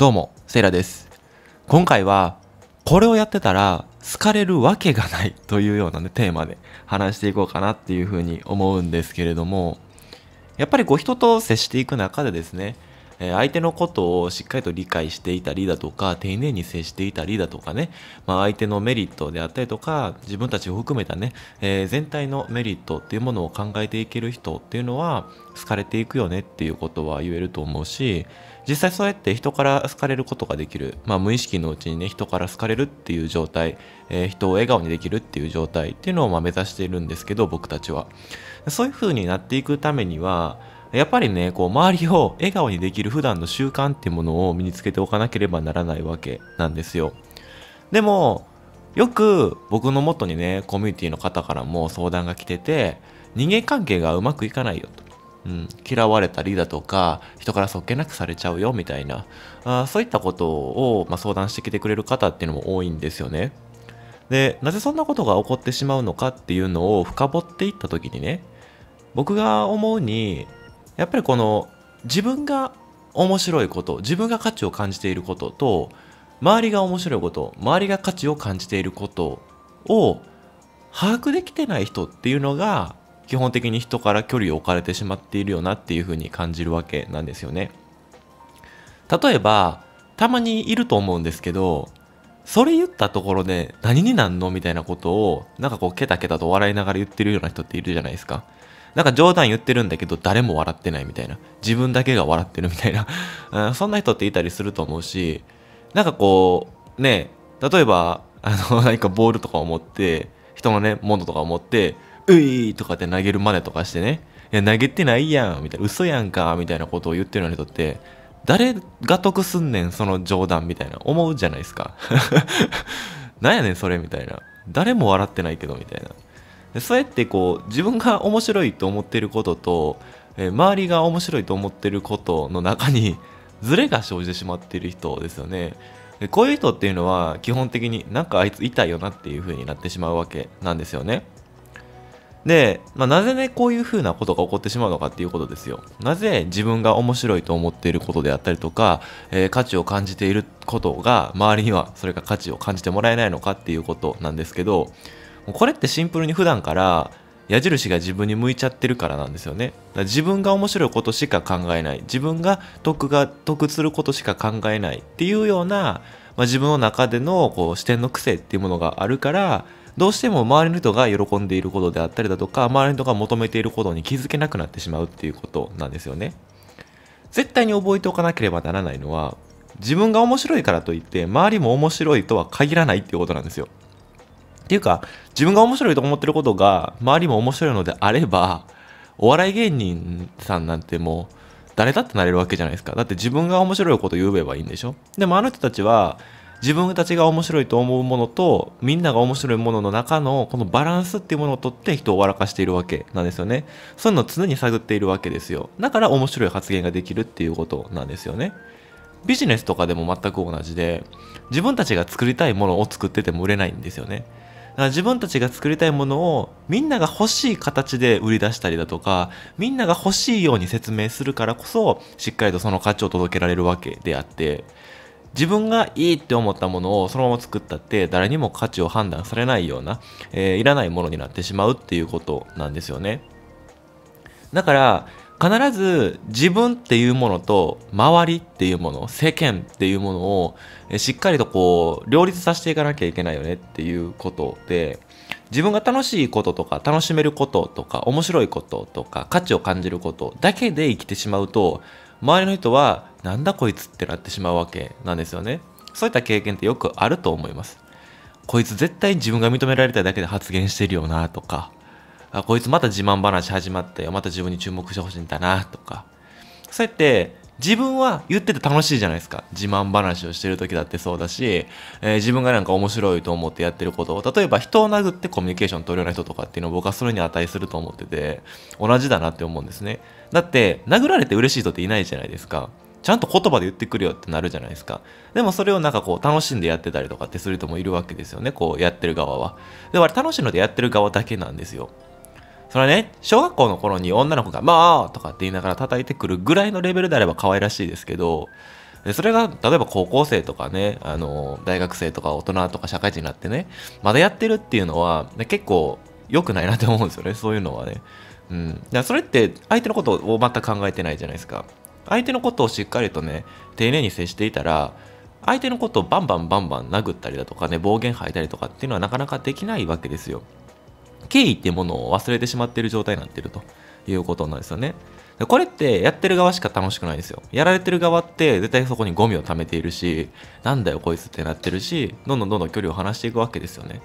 どうも、セイラです。今回は、これをやってたら好かれるわけがないというようなね、テーマで話していこうかなっていうふうに思うんですけれども、やっぱり人と接していく中でですね、相手のことをしっかりと理解していたりだとか、丁寧に接していたりだとかね、相手のメリットであったりとか、自分たちを含めたね、全体のメリットっていうものを考えていける人っていうのは、好かれていくよねっていうことは言えると思うし、実際そうやって人から好かれることができる、無意識のうちにね、人から好かれるっていう状態、人を笑顔にできるっていう状態っていうのを目指しているんですけど、僕たちは。そういう風になっていくためには、やっぱりね、周りを笑顔にできる普段の習慣っていうものを身につけておかなければならないわけなんですよ。でも、よく僕の元にね、コミュニティの方からも相談が来てて、人間関係がうまくいかないよと。嫌われたりだとか、人からそっけなくされちゃうよみたいな、そういったことを、相談してきてくれる方っていうのも多いんですよね。で、なぜそんなことが起こってしまうのかっていうのを深掘っていった時にね、僕が思うに、やっぱり自分が面白いこと、自分が価値を感じていることと、周りが面白いこと、周りが価値を感じていることを把握できてない人っていうのが、基本的に人から距離を置かれてしまっているよなっていうふうに感じるわけなんですよね。例えば、たまにいると思うんですけど、それ言ったところで何になんのみたいなことを、ケタケタと笑いながら言ってるような人っているじゃないですか。冗談言ってるんだけど誰も笑ってないみたいな。自分だけが笑ってるみたいな。そんな人っていたりすると思うし、例えば、ボールとかを持って、人のね、ものとかを持って、ういーとかって投げる真似とかしてね、いや投げてないやん、みたいな、嘘やんか、みたいなことを言ってるような人って、誰が得すんねん、その冗談みたいな、思うじゃないですか。なんやねん、それみたいな。誰も笑ってないけど、みたいな。そうやって自分が面白いと思っていることと、周りが面白いと思っていることの中にズレが生じてしまっている人ですよね。こういう人っていうのは基本的にあいつ痛いよなっていう風になってしまうわけなんですよね。で、なぜね、こういう風なことが起こってしまうのかっていうことですよ。なぜ自分が面白いと思っていることであったりとか、価値を感じていることが周りにはそれが価値を感じてもらえないのかっていうことなんですけど、これってシンプルに普段から矢印が自分に向いちゃってるからなんですよね。自分が面白いことしか考えない。自分が得することしか考えないっていうような、自分の中での視点の癖っていうものがあるから、どうしても周りの人が喜んでいることであったりだとか、周りの人が求めていることに気づけなくなってしまうっていうことなんですよね。絶対に覚えておかなければならないのは、自分が面白いからといって、周りも面白いとは限らないっていうことなんですよ。っていうか、自分が面白いと思ってることが周りも面白いのであれば、お笑い芸人さんなんてもう誰だってなれるわけじゃないですか。だって自分が面白いこと言えばいいんでしょ。でもあの人たちは自分たちが面白いと思うものとみんなが面白いものの中のこのバランスっていうものをとって人を笑かしているわけなんですよね。そういうのを常に探っているわけですよ。だから面白い発言ができるっていうことなんですよね。ビジネスとかでも全く同じで、自分たちが作りたいものを作ってても売れないんですよね。自分たちが作りたいものをみんなが欲しい形で売り出したりだとか、みんなが欲しいように説明するからこそ、しっかりとその価値を届けられるわけであって、自分がいいって思ったものをそのまま作ったって誰にも価値を判断されないような、いらないものになってしまうっていうことなんですよね。だから必ず自分っていうものと周りっていうもの、世間っていうものをしっかりと両立させていかなきゃいけないよねっていうことで、自分が楽しいこととか楽しめることとか面白いこととか価値を感じることだけで生きてしまうと、周りの人はなんだこいつってなってしまうわけなんですよね。そういった経験ってよくあると思います。こいつ絶対自分が認められただけで発言してるよなとか、こいつまた自慢話始まったよ。また自分に注目してほしいんだな、とか。そうやって、自分は言ってて楽しいじゃないですか。自慢話をしてる時だってそうだし、自分が面白いと思ってやってることを、例えば人を殴ってコミュニケーション取るような人とかっていうのを僕はそれに値すると思ってて、同じだなって思うんですね。だって、殴られて嬉しい人っていないじゃないですか。ちゃんと言葉で言ってくるよってなるじゃないですか。でもそれを楽しんでやってたりとかってする人もいるわけですよね。やってる側は。でもあれ楽しいのでやってる側だけなんですよ。それはね、小学校の頃に女の子が、もうとかって言いながら叩いてくるぐらいのレベルであれば可愛らしいですけど、それが例えば高校生とかね、大学生とか大人とか社会人になってね、まだやってるっていうのは結構良くないなって思うんですよね、そういうのはね。うん、だからそれって相手のことを全く考えてないじゃないですか。相手のことをしっかりとね、丁寧に接していたら、相手のことをバンバンバンバン殴ったりだとかね、暴言吐いたりとかっていうのはなかなかできないわけですよ。敬意っていうものを忘れてしまっている状態になっているということなんですよね。これってやってる側しか楽しくないんですよ。やられてる側って絶対そこにゴミを溜めているし、なんだよこいつってなってるし、どんどんどんどん距離を離していくわけですよね。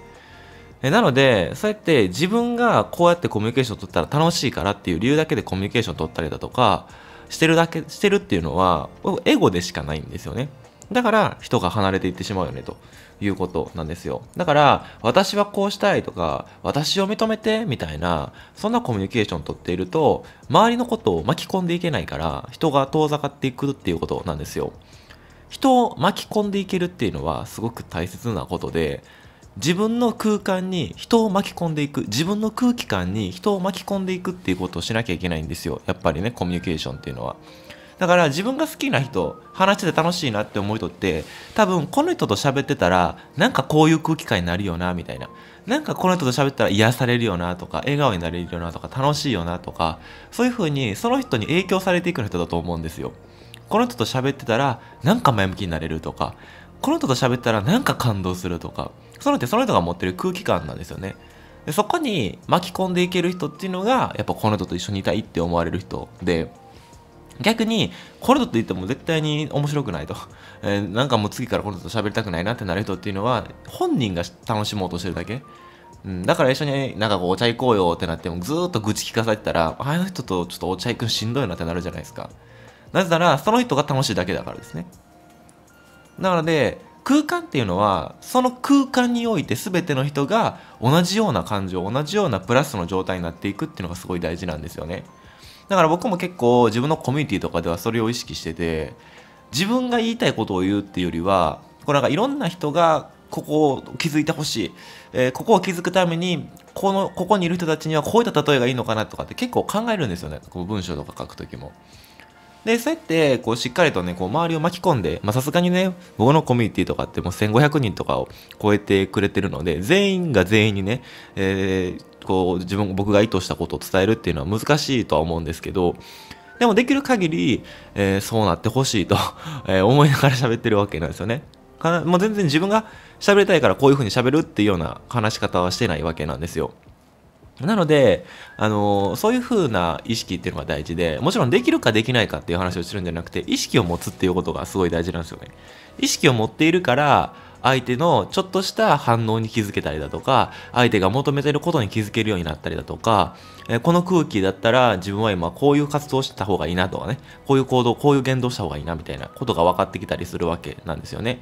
なので、そうやって自分がこうやってコミュニケーションを取ったら楽しいからっていう理由だけでコミュニケーションを取ったりだとかしてるっていうのはエゴでしかないんですよね。だから人が離れていってしまうよねということなんですよ。だから私はこうしたいとか、私を認めてみたいな、そんなコミュニケーションを取っていると周りのことを巻き込んでいけないから人が遠ざかっていくっていうことなんですよ。人を巻き込んでいけるっていうのはすごく大切なことで、自分の空間に人を巻き込んでいく、自分の空気感に人を巻き込んでいくっていうことをしなきゃいけないんですよ。やっぱりね、コミュニケーションっていうのは。だから自分が好きな人、話してて楽しいなって思う人って、多分この人と喋ってたらなんかこういう空気感になるよなみたいな、なんかこの人と喋ったら癒されるよなとか、笑顔になれるよなとか、楽しいよなとか、そういう風にその人に影響されていく人だと思うんですよ。この人と喋ってたらなんか前向きになれるとか、この人と喋ったらなんか感動するとか、その人が持ってる空気感なんですよね。でそこに巻き込んでいける人っていうのが、やっぱこの人と一緒にいたいって思われる人で、逆にこの人と言っても絶対に面白くないと、なんかもう次からこの人と喋りたくないなってなる人っていうのは本人が楽しもうとしてるだけ、だから一緒になんかこうお茶行こうよってなってもずーっと愚痴聞かされてたら、あの人とちょっとお茶行くのしんどいなってなるじゃないですか。なぜならその人が楽しいだけだからですね。なので空間っていうのは、その空間において全ての人が同じような感情、同じようなプラスの状態になっていくっていうのがすごい大事なんですよね。だから僕も結構自分のコミュニティとかではそれを意識してて、自分が言いたいことを言うっていうよりは、こうなんかいろんな人がここを気づいてほしい、ここを気づくためにここにいる人たちにはこういった例えがいいのかなとかって結構考えるんですよね、こう文章とか書くときも。でそうやってこうしっかりとね、こう周りを巻き込んで、さすがにね、僕のコミュニティとかってもう1500人とかを超えてくれてるので、全員が全員にね、こう僕が意図したことを伝えるっていうのは難しいとは思うんですけど、でもできる限り、そうなってほしいと思いながら喋ってるわけなんですよね。もう全然自分が喋りたいからこういうふうに喋るっていうような話し方はしてないわけなんですよ。なので、そういう風な意識っていうのが大事で、もちろんできるかできないかっていう話をしてるんじゃなくて、意識を持つっていうことがすごい大事なんですよね。意識を持っているから、相手のちょっとした反応に気づけたりだとか、相手が求めてることに気づけるようになったりだとか、この空気だったら自分は今こういう活動をした方がいいなとかね、こういう行動、こういう言動した方がいいなみたいなことが分かってきたりするわけなんですよね。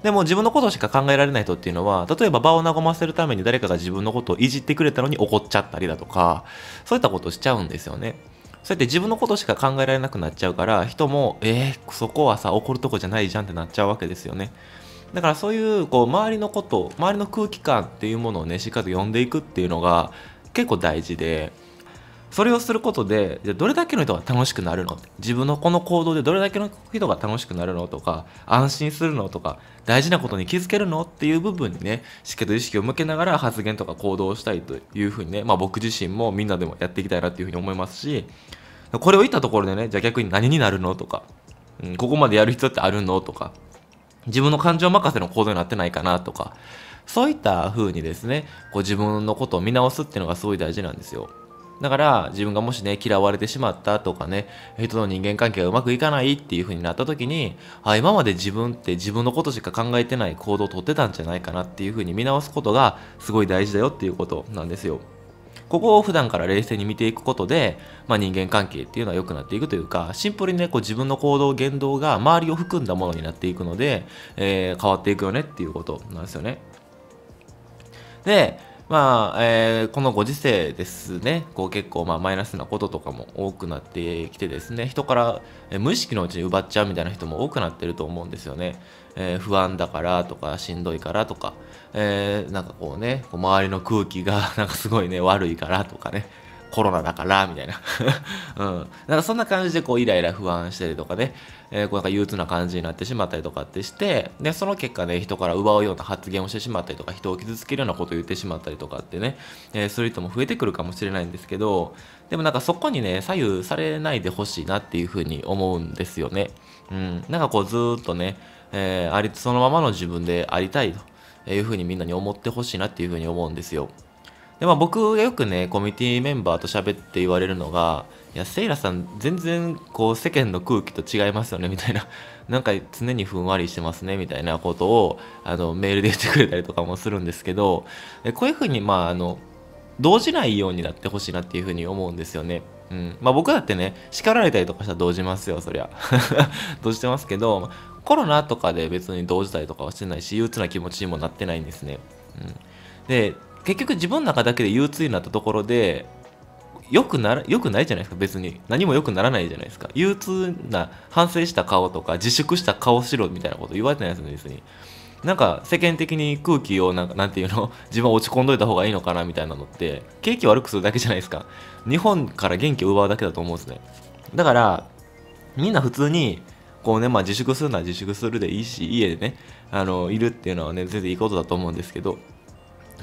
でも自分のことしか考えられない人っていうのは、例えば場を和ませるために誰かが自分のことをいじってくれたのに怒っちゃったりだとか、そういったことをしちゃうんですよね。そうやって自分のことしか考えられなくなっちゃうから、人もそこはさ怒るとこじゃないじゃんってなっちゃうわけですよね。だからそういうこう周りのこと、周りの空気感っていうものをね、しっかりと読んでいくっていうのが結構大事で、それをすることで、じゃあどれだけの人が楽しくなるの、自分のこの行動でどれだけの人が楽しくなるのとか、安心するのとか、大事なことに気づけるのっていう部分にね、しっかりと意識を向けながら発言とか行動をしたいというふうにね、僕自身もみんなでもやっていきたいなっていうふうに思いますし、これを言ったところでね、じゃあ逆に何になるのとか、ここまでやる必要ってあるのとか、自分の感情任せの行動になってないかなとか、そういったふうにですね、こう自分のことを見直すっていうのがすごい大事なんですよ。だから自分がもしね、嫌われてしまったとかね、人との人間関係がうまくいかないっていう風になった時に、今まで自分って自分のことしか考えてない行動をとってたんじゃないかなっていう風に見直すことがすごい大事だよっていうことなんですよ。ここを普段から冷静に見ていくことで、人間関係っていうのは良くなっていくというか、シンプルにね、こう自分の行動、言動が周りを含んだものになっていくので、変わっていくよねっていうことなんですよね。で、このご時世ですね、こう結構マイナスなこととかも多くなってきてですね、人から無意識のうちに奪っちゃうみたいな人も多くなってると思うんですよね。不安だからとか、しんどいからとか、なんかこうね、周りの空気がなんかすごいね、悪いからとかね、コロナだから、みたいな。なんかそんな感じでこうイライラ不安したりとかね、こうなんか憂鬱な感じになってしまったりとかってして、で、その結果ね、人から奪うような発言をしてしまったりとか、人を傷つけるようなことを言ってしまったりとかってね、そういう人も増えてくるかもしれないんですけど、でもなんかそこにね、左右されないでほしいなっていうふうに思うんですよね。なんかこうずーっとね、そのままの自分でありたいというふうにみんなに思ってほしいなっていうふうに思うんですよ。で、まあ、僕がよくね、コミュニティメンバーと喋って言われるのが、いや、セイラさん、全然、こう、世間の空気と違いますよね、みたいな。なんか、常にふんわりしてますね、みたいなことを、メールで言ってくれたりとかもするんですけど、こういうふうに、まあ、動じないようになってほしいなっていうふうに思うんですよね。まあ、僕だってね、叱られたりとかしたら動じますよ、そりゃ。動じてますけど、コロナとかで別に動じたりとかはしてないし、憂鬱な気持ちにもなってないんですね。で、結局自分の中だけで憂鬱になったところで良くないじゃないですか。別に何も良くならないじゃないですか。憂鬱な反省した顔とか自粛した顔しろみたいなこと言われてないですね。別になんか世間的に空気をなんていうの、自分は落ち込んどいた方がいいのかなみたいなのって景気悪くするだけじゃないですか。日本から元気を奪うだけだと思うんですね。だからみんな普通にこうね、まあ、自粛するなら自粛するでいいし、家でねいるっていうのはね、全然いいことだと思うんですけど、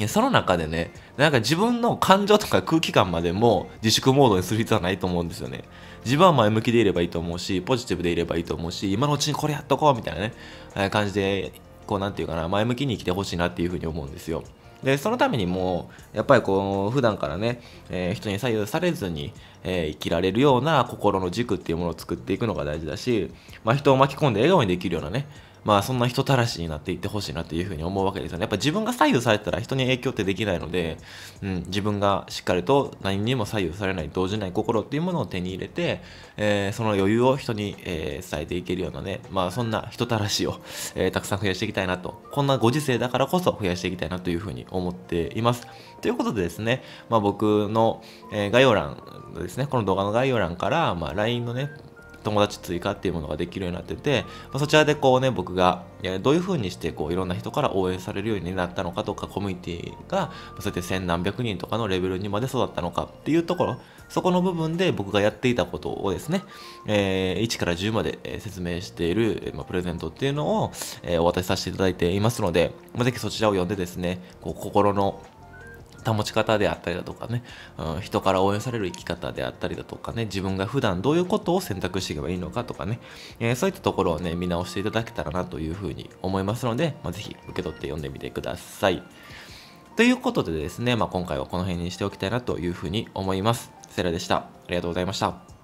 その中でね、なんか自分の感情とか空気感までも自粛モードにする必要はないと思うんですよね。自分は前向きでいればいいと思うし、ポジティブでいればいいと思うし、今のうちにこれやっとこうみたいなね、感じで、こうなんていうかな、前向きに生きてほしいなっていうふうに思うんですよ。で、そのためにも、やっぱりこう、普段からね、人に左右されずに、生きられるような心の軸っていうものを作っていくのが大事だし、まあ人を巻き込んで笑顔にできるようなね、まあそんな人たらしになっていってほしいなっていうふうに思うわけですよね。やっぱ自分が左右されたら人に影響ってできないので、自分がしっかりと何にも左右されない動じない心っていうものを手に入れて、その余裕を人に、伝えていけるようなね、まあそんな人たらしを、たくさん増やしていきたいなと、こんなご時世だからこそ増やしていきたいなというふうに思っています。ということでですね、まあ僕の、概要欄ですね、この動画の概要欄から、まあ LINE のね、友達追加っていうものができるようになってて、そちらでこうね、僕がどういう風にしてこういろんな人から応援されるようになったのかとか、コミュニティがそうやって千何百人とかのレベルにまで育ったのかっていうところ、そこの部分で僕がやっていたことをですね、1から10まで説明しているプレゼントっていうのをお渡しさせていただいていますので、ぜひそちらを読んでですね、こう心の保ち方であったりだとかね、人から応援される生き方であったりだとかね、自分が普段どういうことを選択していけばいいのかとかね、そういったところをね、見直していただけたらなというふうに思いますので、ぜひ受け取って読んでみてください。ということでですね、まあ、今回はこの辺にしておきたいなというふうに思います。セイラでした。ありがとうございました。